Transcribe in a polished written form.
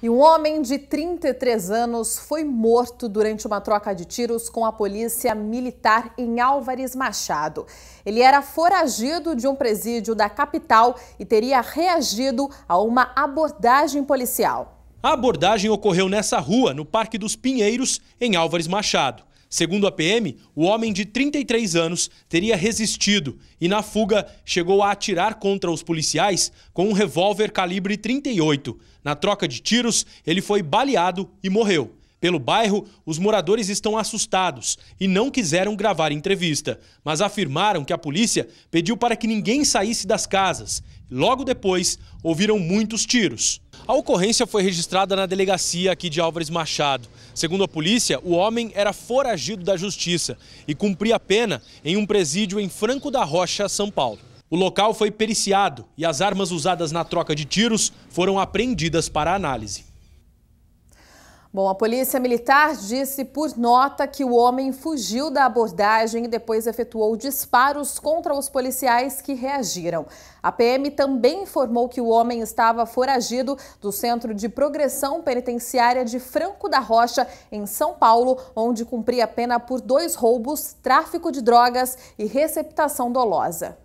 E um homem de 33 anos foi morto durante uma troca de tiros com a polícia militar em Álvares Machado. Ele era foragido de um presídio da capital e teria reagido a uma abordagem policial. A abordagem ocorreu nessa rua, no Parque dos Pinheiros, em Álvares Machado. Segundo a PM, o homem de 33 anos teria resistido e, na fuga, chegou a atirar contra os policiais com um revólver calibre 38. Na troca de tiros, ele foi baleado e morreu. Pelo bairro, os moradores estão assustados e não quiseram gravar entrevista, mas afirmaram que a polícia pediu para que ninguém saísse das casas. Logo depois, ouviram muitos tiros. A ocorrência foi registrada na delegacia aqui de Álvares Machado. Segundo a polícia, o homem era foragido da justiça e cumpria pena em um presídio em Franco da Rocha, São Paulo. O local foi periciado e as armas usadas na troca de tiros foram apreendidas para análise. Bom, a polícia militar disse por nota que o homem fugiu da abordagem e depois efetuou disparos contra os policiais que reagiram. A PM também informou que o homem estava foragido do Centro de Progressão Penitenciária de Franco da Rocha, em São Paulo, onde cumpria pena por 2 roubos, tráfico de drogas e receptação dolosa.